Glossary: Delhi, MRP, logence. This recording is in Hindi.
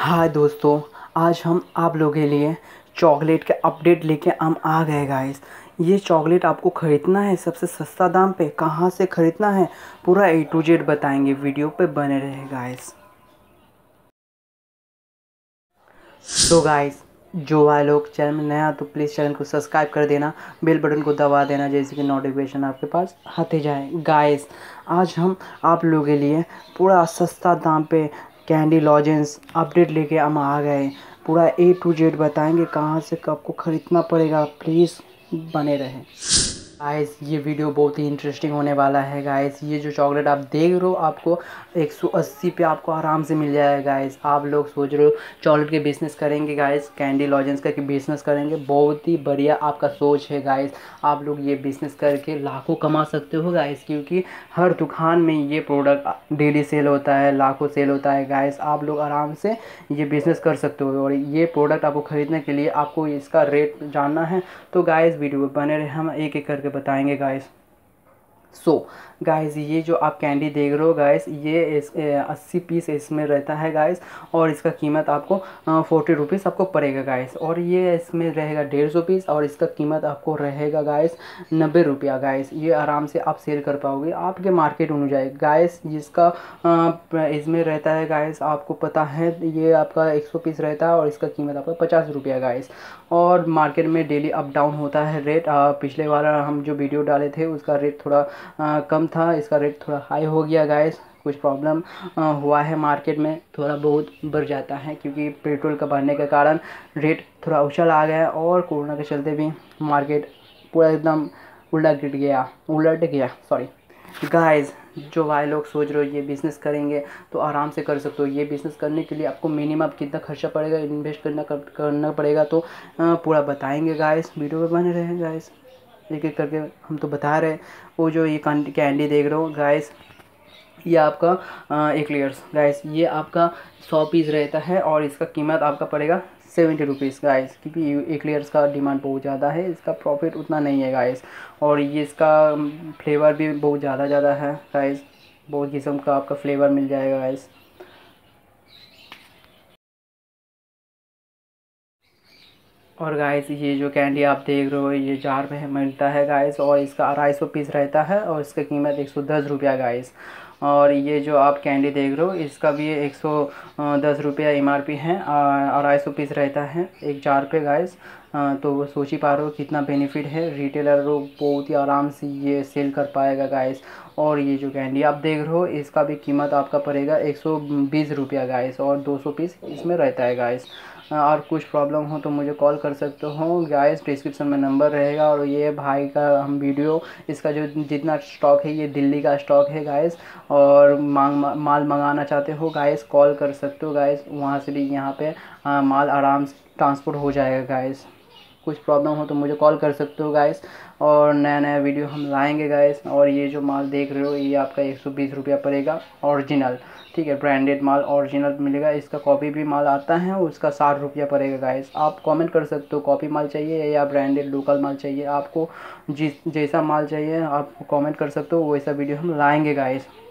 हाय दोस्तों, आज हम आप लोगों के लिए चॉकलेट के अपडेट लेके हम आ गए गाइस। ये चॉकलेट आपको ख़रीदना है सबसे सस्ता दाम पे, कहाँ से ख़रीदना है पूरा ए टू जेड बताएंगे, वीडियो पे बने रहे गाइस। सो गाइस, जो भाई लोग चैनल में नया तो प्लीज़ चैनल को सब्सक्राइब कर देना, बेल बटन को दबा देना, जैसे कि नोटिफिकेशन आपके पास आते जाए। गाइस आज हम आप लोगों के लिए पूरा सस्ता दाम पे कैंडी लॉजेंस अपडेट लेके हम आ गए, पूरा ए टू जेड बताएंगे कहाँ से कब को ख़रीदना पड़ेगा, प्लीज़ बने रहें। गाइस ये वीडियो बहुत ही इंटरेस्टिंग होने वाला है गाइस। ये जो चॉकलेट आप देख रहे हो आपको 180 पे आपको आराम से मिल जाएगा गाइस। आप लोग सोच रहे हो चॉकलेट के बिज़नेस करेंगे गाइस, कैंडी लॉजेंस का बिज़नेस करेंगे, बहुत ही बढ़िया आपका सोच है गाइस। आप लोग ये बिज़नेस करके लाखों कमा सकते हो गाइस, क्योंकि हर दुकान में ये प्रोडक्ट डेली सेल होता है, लाखों सेल होता है गाइस। आप लोग आराम से ये बिज़नेस कर सकते हो, और ये प्रोडक्ट आपको ख़रीदने के लिए आपको इसका रेट जानना है तो गाइस वीडियो बने रहे, हम एक एक करके बताएंगे गाइस। सो गाइस ये जो आप कैंडी देख रहे हो गाइस, ये 80 पीस इसमें रहता है गाइस, और इसका कीमत आपको 40 रुपीज़ आपको पड़ेगा गाइस। और ये इसमें रहेगा 150 पीस, और इसका कीमत आपको रहेगा गाइस 90 रुपया गाइस। ये आराम से आप सेल कर पाओगे आपके मार्केट अनुसार गाइस। इसका इसमें रहता है गाइस, आपको पता है ये आपका 100 पीस रहता है, और इसका कीमत आपका 50 रुपया गाइस। और मार्केट में डेली अप डाउन होता है रेट, पिछले वाला हम जो वीडियो डाले थे उसका रेट थोड़ा कम था, इसका रेट थोड़ा हाई हो गया गाइस। कुछ प्रॉब्लम हुआ है मार्केट में, थोड़ा बहुत बढ़ जाता है क्योंकि पेट्रोल का बढ़ने के कारण रेट थोड़ा उछल आ गया, और कोरोना के चलते भी मार्केट पूरा एकदम उलट गया सॉरी गाइस। जो भाई लोग सोच रहे हो ये बिज़नेस करेंगे तो आराम से कर सकते हो। ये बिज़नेस करने के लिए आपको मिनिमम कितना खर्चा पड़ेगा, इन्वेस्ट करना पड़ेगा, तो पूरा बताएंगे गाइस, वीडियो में बने रहें गाइस। एक एक करके हम तो बता रहे हैं। वो जो ये कैंडी देख रहे हो गाइस, ये आपका एक्लेयर्स गाइस, ये आपका 100 पीस रहता है, और इसका कीमत आपका पड़ेगा 70 रुपीज़ गाइस, क्योंकि एक्लेयर्स का डिमांड बहुत ज़्यादा है, इसका प्रॉफिट उतना नहीं है गाइस। और ये इसका फ्लेवर भी बहुत ज़्यादा है गाइस, बहुत किस्म का आपका फ्लेवर मिल जाएगा गाइस। और गाइस ये जो कैंडी आप देख रहे हो ये जार में मिलता है गाइस, और इसका 250 पीस रहता है, और इसका कीमत 110 रुपया गाइस। और ये जो आप कैंडी देख रहे हो इसका भी 110 रुपया MRP है, 250 पीस रहता है एक जार पे गाइस। तो वो सोच ही पा रहे हो कितना बेनिफिट है, रिटेलर लोग बहुत ही आराम से ये सेल कर पाएगा गाइस। और ये जो कैंडी आप देख रहे हो इसका भी कीमत आपका पड़ेगा 120 रुपया गाइस, और 200 पीस इसमें रहता है गाइस। और कुछ प्रॉब्लम हो तो मुझे कॉल कर सकते हो गाइस, डिस्क्रिप्शन में नंबर रहेगा। और ये भाई का हम वीडियो, इसका जो जितना स्टॉक है ये दिल्ली का स्टॉक है गाइस, और माल मंगाना चाहते हो गाइस कॉल कर सकते हो गाइस, वहाँ से भी यहाँ पे माल आराम से ट्रांसपोर्ट हो जाएगा गाइस। कुछ प्रॉब्लम हो तो मुझे कॉल कर सकते हो गाइस, और नया वीडियो हम लाएंगे गाइस। और ये जो माल देख रहे हो ये आपका 120 रुपया पड़ेगा ओरिजिनल, ठीक है, ब्रांडेड माल ओरिजिनल मिलेगा। इसका कॉपी भी माल आता है उसका 60 रुपया पड़ेगा गाइस। आप कमेंट कर सकते हो कॉपी माल चाहिए या ब्रांडेड लोकल माल चाहिए, आपको जैसा माल चाहिए आप कमेंट कर सकते हो, वैसा वीडियो हम लाएंगे गाइस।